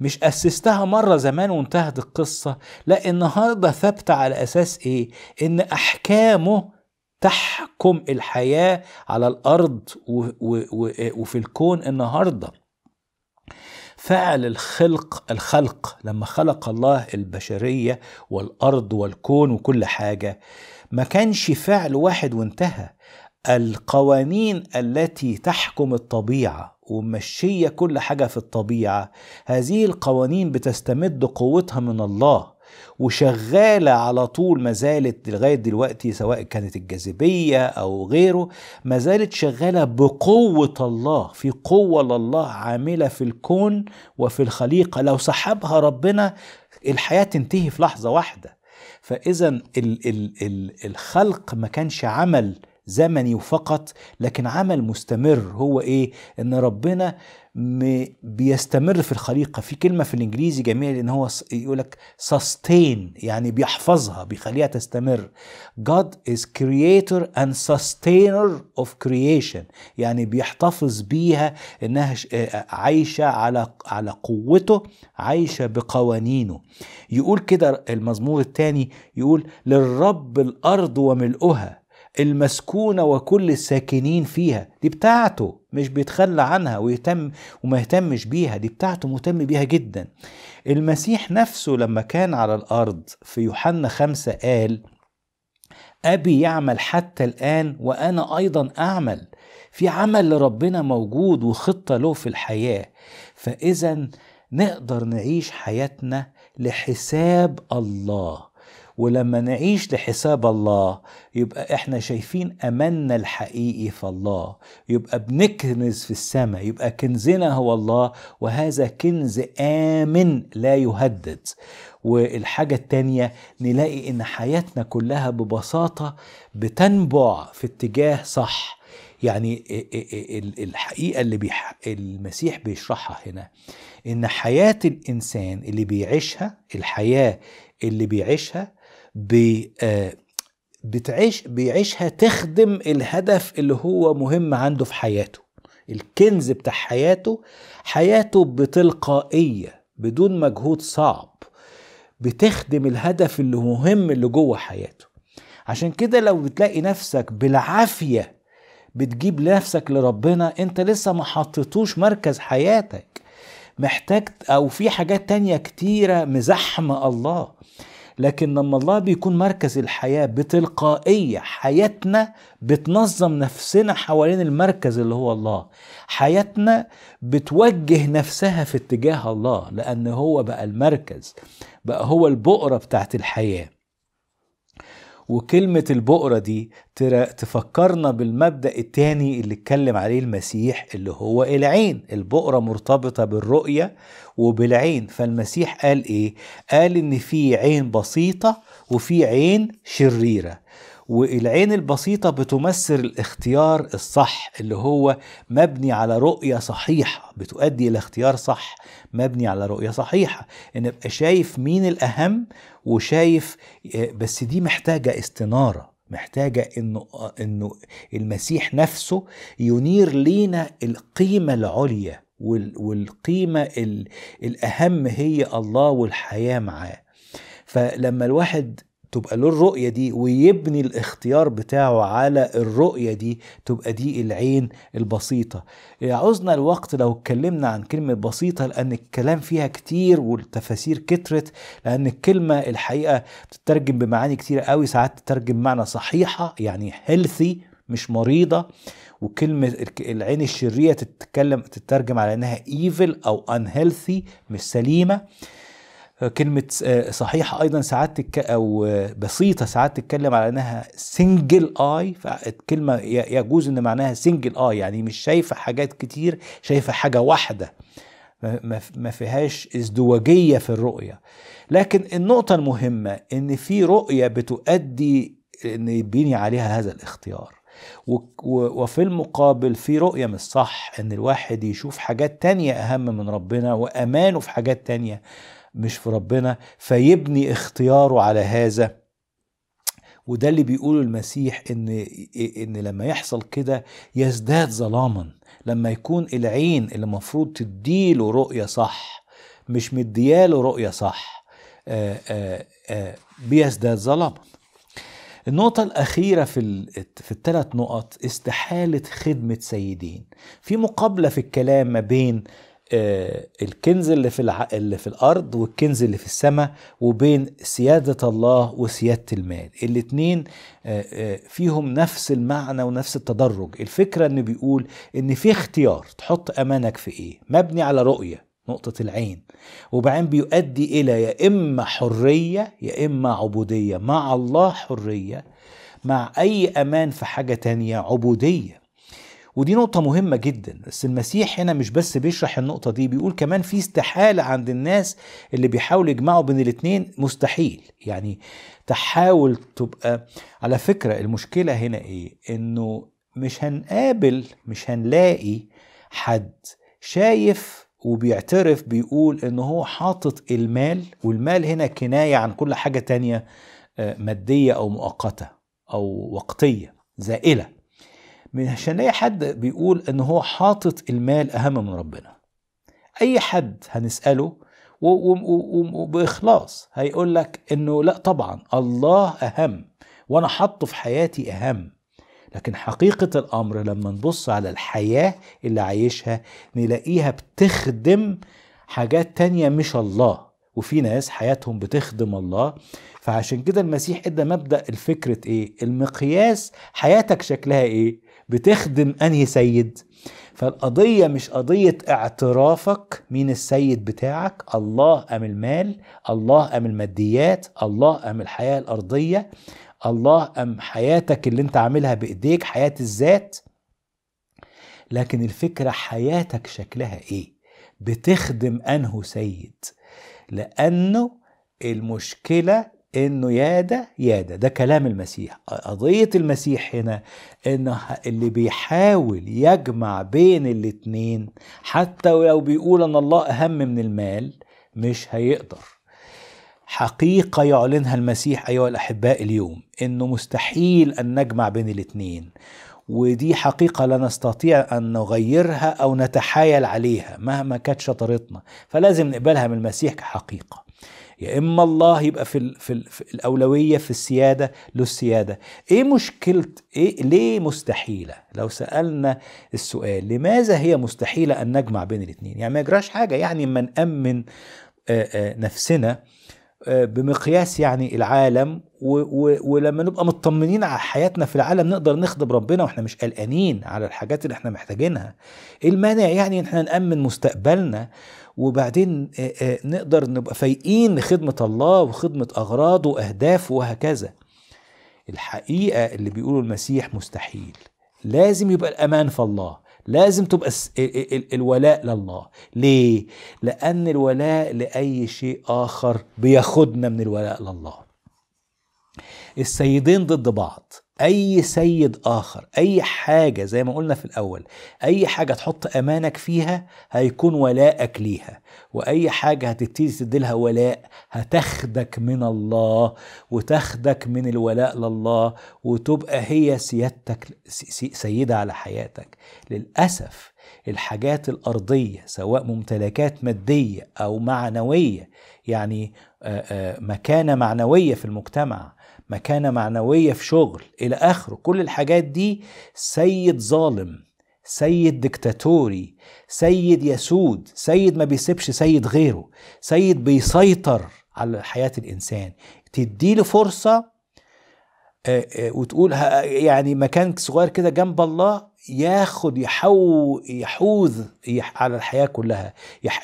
مش أسستها مرة زمان وانتهت القصة، لا، النهاردة ثبت على أساس ايه؟ إن أحكامه تحكم الحياة على الأرض وفي الكون النهاردة. فعل الخلق الخلق لما خلق الله البشرية والأرض والكون وكل حاجة، ما كانش فعل واحد وانتهى. القوانين التي تحكم الطبيعة ومشية كل حاجة في الطبيعة، هذه القوانين بتستمد قوتها من الله، وشغالة على طول، ما زالت لغاية دلوقتي، سواء كانت الجاذبية أو غيره، ما زالت شغالة بقوة الله، في قوة لله عاملة في الكون وفي الخليقة. لو سحبها ربنا الحياة تنتهي في لحظة واحدة. فإذا ال ال ال الخلق ما كانش عمل زمني وفقط، لكن عمل مستمر. هو ايه؟ ان ربنا بيستمر في الخليقه. في كلمه في الانجليزي جميله، ان هو يقولك سستين، يعني بيحفظها، بيخليها تستمر. God is creator and sustainer of creation، يعني بيحتفظ بيها انها عايشه على على قوته، عايشه بقوانينه. يقول كده المزمور الثاني، يقول للرب الارض وملؤها المسكونة وكل الساكنين فيها. دي بتاعته، مش بيتخلى عنها ويهتم وما يهتمش بيها، دي بتاعته، مهتم بيها جدا. المسيح نفسه لما كان على الأرض في يوحنا خمسة قال أبي يعمل حتى الآن وأنا أيضا أعمل. في عمل لربنا موجود وخطة له في الحياة، فإذا نقدر نعيش حياتنا لحساب الله، ولما نعيش لحساب الله يبقى احنا شايفين أماننا الحقيقي في الله، يبقى بنكنز في السماء، يبقى كنزنا هو الله، وهذا كنز آمن لا يهدد. والحاجة التانية نلاقي ان حياتنا كلها ببساطة بتنبع في اتجاه صح. يعني الحقيقة اللي بيح... المسيح بيشرحها هنا ان حياة الإنسان اللي بيعيشها، الحياة اللي بيعيشها بي بتعيش بيعيشها تخدم الهدف اللي هو مهم عنده في حياته، الكنز بتاع حياته. حياته بتلقائية بدون مجهود صعب بتخدم الهدف اللي مهم اللي جوه حياته. عشان كده لو بتلاقي نفسك بالعافية بتجيب لنفسك لربنا، انت لسه ما حطيتوش مركز حياتك، محتاج او في حاجات تانية كتيرة مزحمة الله. لكن لما الله بيكون مركز الحياة بتلقائية حياتنا بتنظم نفسنا حوالين المركز اللي هو الله، حياتنا بتوجه نفسها في اتجاه الله، لان هو بقى المركز، بقى هو البؤرة بتاعت الحياة. وكلمة البؤرة دي تفكرنا بالمبدأ التاني اللي اتكلم عليه المسيح اللي هو العين. البؤرة مرتبطة بالرؤية وبالعين، فالمسيح قال ايه؟ قال ان في عين بسيطة وفي عين شريرة، والعين البسيطة بتمثل الاختيار الصح اللي هو مبني على رؤية صحيحة، بتؤدي الى اختيار صح مبني على رؤية صحيحة، ان ابقى شايف مين الأهم وشايف. بس دي محتاجة استنارة، محتاجة انه انه المسيح نفسه ينير لينا القيمة العليا، والقيمة الأهم هي الله والحياة معاه. فلما الواحد تبقى له الرؤية دي ويبني الاختيار بتاعه على الرؤية دي، تبقى دي العين البسيطة. عاوزنا الوقت لو اتكلمنا عن كلمة بسيطة، لأن الكلام فيها كتير والتفاسير كترت، لأن الكلمة الحقيقة بتترجم بمعاني كتير قوي، ساعات تترجم معنى صحيحة يعني healthy مش مريضة، وكلمة العين الشرية تتكلم تترجم على أنها evil أو unhealthy مش سليمة. كلمة صحيحة أيضا ساعات تك... أو بسيطة ساعات تتكلم على أنها سنجل آي، فالكلمة يجوز أن معناها سنجل آي يعني مش شايفة حاجات كتير، شايفة حاجة واحدة، ما فيهاش ازدواجية في الرؤية. لكن النقطة المهمة أن في رؤية بتؤدي أن يبني عليها هذا الاختيار، وفي المقابل في رؤية مش صح أن الواحد يشوف حاجات تانية أهم من ربنا وأمانه في حاجات تانية مش في ربنا، فيبني اختياره على هذا. وده اللي بيقوله المسيح ان ان لما يحصل كده يزداد ظلاما، لما يكون العين اللي المفروض تديله رؤية صح مش مدياله رؤية صح آآ آآ بيزداد ظلاما. النقطة الأخيرة في في الثلاث نقط استحالة خدمة سيدين. في مقابلة في الكلام ما بين الكنز اللي في الع... اللي في الارض والكنز اللي في السماء، وبين سيادة الله وسيادة المال. الاتنين فيهم نفس المعنى ونفس التدرج. الفكرة انه بيقول ان في اختيار تحط امانك في ايه، مبني على رؤية نقطة العين، وبعدين بيؤدي الى يا اما حرية يا اما عبودية. مع الله حرية، مع اي امان في حاجة تانية عبودية. ودي نقطة مهمة جدا. بس المسيح هنا مش بس بيشرح النقطة دي، بيقول كمان في استحالة عند الناس اللي بيحاولوا يجمعوا بين الاتنين. مستحيل يعني تحاول تبقى. على فكرة المشكلة هنا ايه؟ انه مش هنقابل مش هنلاقي حد شايف وبيعترف بيقول انه هو حاطط المال، والمال هنا كناية عن كل حاجة تانية مادية او مؤقتة او وقتية زائلة، مش هنلاقي حد بيقول ان هو حاطط المال اهم من ربنا. اي حد هنساله وباخلاص هيقول لك انه لا طبعا الله اهم وانا حاطه في حياتي اهم. لكن حقيقه الامر لما نبص على الحياه اللي عايشها نلاقيها بتخدم حاجات تانيه مش الله، وفي ناس حياتهم بتخدم الله. فعشان كده المسيح ادى مبدأ الفكرة ايه؟ المقياس، حياتك شكلها ايه؟ بتخدم انهي سيد؟ فالقضية مش قضية اعترافك مين السيد بتاعك، الله ام المال، الله ام الماديات، الله ام الحياة الارضية، الله ام حياتك اللي انت عاملها بايديك، حياة الذات. لكن الفكرة حياتك شكلها ايه؟ بتخدم انه سيد. لانه المشكلة انه يا ده يا ده، ده كلام المسيح. قضية المسيح هنا انه اللي بيحاول يجمع بين الاتنين حتى ولو بيقول ان الله اهم من المال مش هيقدر. حقيقة يعلنها المسيح ايها الاحباء اليوم، انه مستحيل ان نجمع بين الاتنين، ودي حقيقة لا نستطيع أن نغيرها أو نتحايل عليها مهما كانت شطارتنا، فلازم نقبلها من المسيح كحقيقة. يا إما الله يبقى في, في, في الأولوية في السيادة للسيادة. إيه مشكلة إيه؟ ليه مستحيلة؟ لو سألنا السؤال لماذا هي مستحيلة أن نجمع بين الاتنين؟ يعني ما يجراش حاجة، يعني ما نأمن نفسنا بمقياس يعني العالم، ولما نبقى مطمنين على حياتنا في العالم نقدر نخدم ربنا واحنا مش قلقانين على الحاجات اللي احنا محتاجينها. ايه المانع يعني ان احنا نأمن مستقبلنا وبعدين نقدر نبقى فايقين لخدمة الله وخدمة أغراضه وأهدافه وهكذا؟ الحقيقة اللي بيقوله المسيح مستحيل. لازم يبقى الأمان في الله، لازم تبقى الولاء لله. ليه؟ لأن الولاء لأي شيء آخر بياخدنا من الولاء لله. السيدين ضد بعض. أي سيد آخر، أي حاجة زي ما قلنا في الأول، أي حاجة تحط أمانك فيها هيكون ولاءك ليها، وأي حاجة هتبتدي تديلها ولاء هتاخدك من الله وتاخدك من الولاء لله، وتبقى هي سيادتك سيدة على حياتك. للأسف الحاجات الأرضية سواء ممتلكات مادية أو معنوية، يعني مكانة معنوية في المجتمع، مكانة معنوية في شغل إلى آخره، كل الحاجات دي سيد ظالم، سيد ديكتاتوري، سيد يسود، سيد ما بيسيبش سيد غيره، سيد بيسيطر على حياة الإنسان. تديله فرصة وتقول يعني مكان صغير كده جنب الله، ياخد يحو يحوذ على الحياة كلها،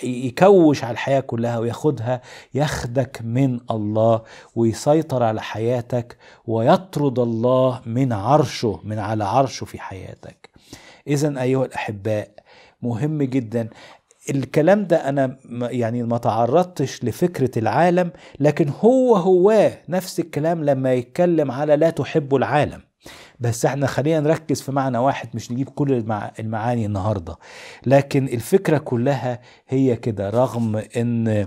يكوش على الحياة كلها وياخدها، ياخدك من الله ويسيطر على حياتك ويطرد الله من عرشه، من على عرشه في حياتك. إذن أيها الأحباء مهم جدا الكلام ده. أنا يعني ما تعرضتش لفكرة العالم، لكن هو هو نفس الكلام لما يتكلم على لا تحبوا العالم، بس احنا خلينا نركز في معنى واحد، مش نجيب كل المعاني النهاردة، لكن الفكرة كلها هي كده. رغم ان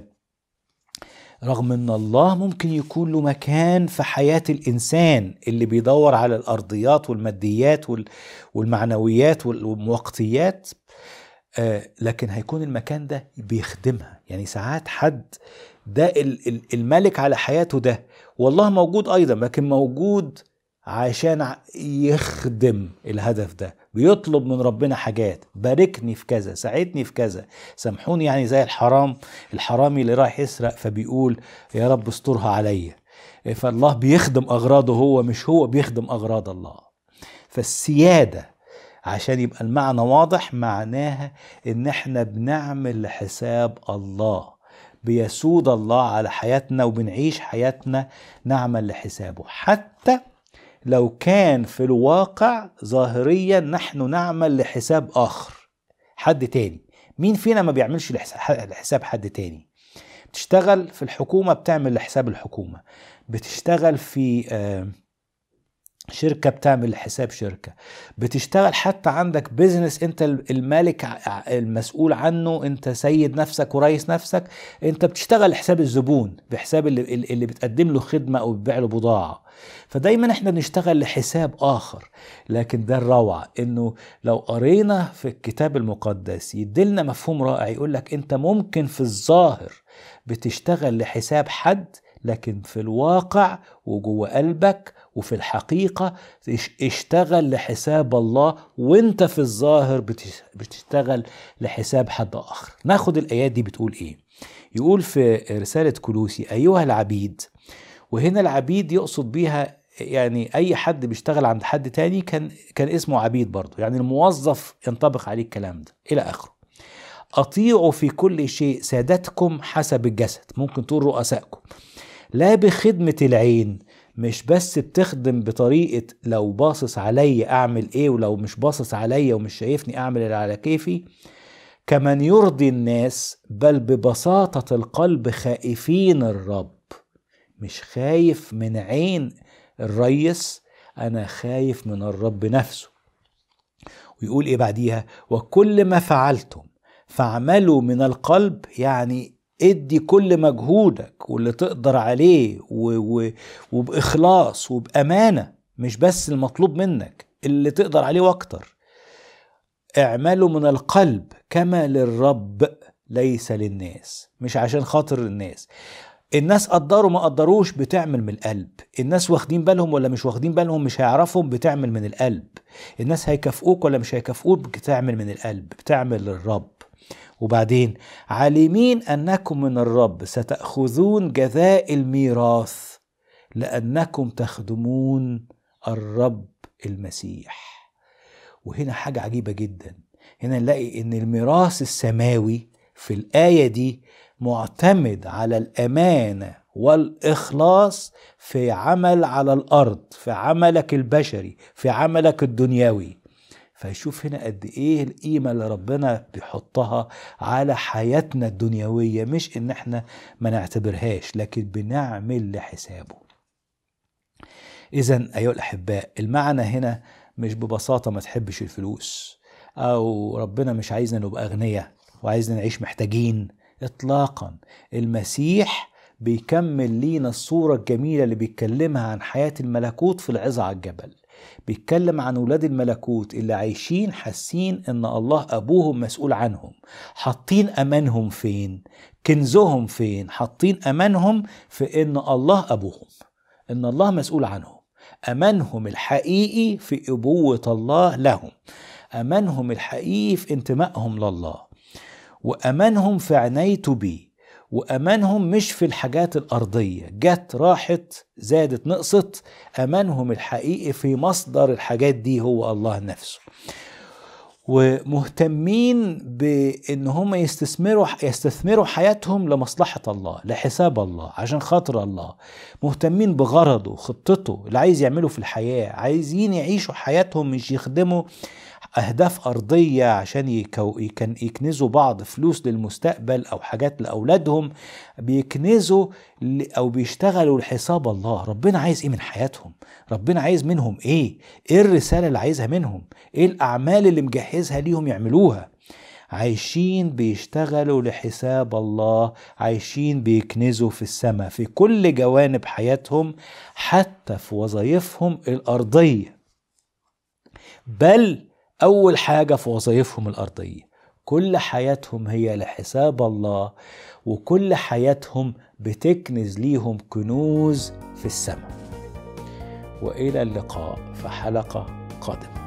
رغم ان الله ممكن يكون له مكان في حياة الانسان اللي بيدور على الارضيات والماديات والمعنويات والموقتيات، لكن هيكون المكان ده بيخدمها. يعني ساعات حد ده الملك على حياته ده والله موجود ايضا، لكن موجود عشان يخدم الهدف ده، بيطلب من ربنا حاجات، باركني في كذا، ساعدني في كذا، سامحوني. يعني زي الحرام الحرامي اللي رايح يسرق فبيقول يا رب استرها عليا. فالله بيخدم أغراضه هو، مش هو بيخدم أغراض الله. فالسيادة عشان يبقى المعنى واضح، معناها ان احنا بنعمل لحساب الله، بيسود الله على حياتنا وبنعيش حياتنا نعمل لحسابه، حتى لو كان في الواقع ظاهريا نحن نعمل لحساب آخر، حد تاني. مين فينا ما بيعملش لحساب حد تاني؟ بتشتغل في الحكومة بتعمل لحساب الحكومة، بتشتغل في شركة بتعمل لحساب شركة، بتشتغل حتى عندك بيزنس انت المالك المسؤول عنه، انت سيد نفسك ورئيس نفسك، انت بتشتغل لحساب الزبون، بحساب اللي, اللي بتقدم له خدمة او بتبيع له بضاعة. فدايما احنا بنشتغل لحساب آخر. لكن ده الروعة، انه لو قرينا في الكتاب المقدس يديلنا مفهوم رائع، يقولك انت ممكن في الظاهر بتشتغل لحساب حد، لكن في الواقع وجوه قلبك وفي الحقيقة اشتغل لحساب الله، وانت في الظاهر بتشتغل لحساب حد آخر. ناخد الآيات دي بتقول ايه؟ يقول في رسالة كولوسي أيها العبيد، وهنا العبيد يقصد بيها يعني أي حد بيشتغل عند حد تاني كان كان اسمه عبيد برضه، يعني الموظف ينطبق عليه الكلام ده إلى آخره. أطيعوا في كل شيء سادتكم حسب الجسد، ممكن تقول رؤسائكم، لا بخدمة العين، مش بس بتخدم بطريقة لو باصص علي أعمل إيه ولو مش باصص علي ومش شايفني أعمل اللي على كيفي، كمن يرضي الناس، بل ببساطة القلب خائفين الرب. مش خايف من عين الريس، أنا خايف من الرب نفسه. ويقول إيه بعديها؟ وكل ما فعلتم فاعملوا من القلب، يعني ادي كل مجهودك واللي تقدر عليه و... و... وبإخلاص وبأمانة، مش بس المطلوب منك، اللي تقدر عليه واكتر. اعملوا من القلب كما للرب ليس للناس، مش عشان خاطر الناس. الناس قدروا ما قدروش بتعمل من القلب، الناس واخدين بالهم ولا مش واخدين بالهم مش هيعرفهم، بتعمل من القلب. الناس هيكافئوك ولا مش هيكافئوك، بتعمل من القلب، بتعمل للرب. وبعدين عالمين أنكم من الرب ستأخذون جزاء الميراث، لأنكم تخدمون الرب المسيح. وهنا حاجة عجيبة جدا، هنا نلاقي أن الميراث السماوي في الآية دي معتمد على الأمانة والإخلاص في عمل على الأرض، في عملك البشري، في عملك الدنيوي. فيشوف هنا قد ايه القيمة اللي ربنا بيحطها على حياتنا الدنيوية، مش ان احنا ما نعتبرهاش لكن بنعمل لحسابه. اذا ايها الاحباء، المعنى هنا مش ببساطة ما تحبش الفلوس او ربنا مش عايزنا نبقى اغنياء وعايزنا نعيش محتاجين اطلاقا. المسيح بيكمل لينا الصورة الجميلة اللي بيتكلمها عن حياة الملكوت في العظة على الجبل، بيتكلم عن ولاد الملكوت اللي عايشين حاسين ان الله ابوهم مسؤول عنهم، حاطين امانهم فين، كنزهم فين، حاطين امانهم في ان الله ابوهم، ان الله مسؤول عنهم. امانهم الحقيقي في ابوة الله لهم، امانهم الحقيقي في انتمائهم لله، وامانهم في عنايته بيه، وأمانهم مش في الحاجات الأرضية، جت راحت زادت نقصت، أمانهم الحقيقي في مصدر الحاجات دي هو الله نفسه. ومهتمين بأن هم يستثمروا يستثمروا حياتهم لمصلحة الله، لحساب الله، عشان خاطر الله، مهتمين بغرضه، خطته، اللي عايز يعمله في الحياة. عايزين يعيشوا حياتهم، مش يخدموا أهداف أرضية عشان يكو... يكن... يكنزوا بعض فلوس للمستقبل أو حاجات لأولادهم، بيكنزوا ل... أو بيشتغلوا لحساب الله. ربنا عايز إيه من حياتهم؟ ربنا عايز منهم إيه؟ إيه الرسالة اللي عايزها منهم؟ إيه الأعمال اللي مجهزها ليهم يعملوها؟ عايشين بيشتغلوا لحساب الله، عايشين بيكنزوا في السماء في كل جوانب حياتهم، حتى في وظائفهم الأرضية. بل أول حاجة في وظائفهم الأرضية، كل حياتهم هي لحساب الله، وكل حياتهم بتكنز ليهم كنوز في السماء. وإلى اللقاء في حلقة قادمة.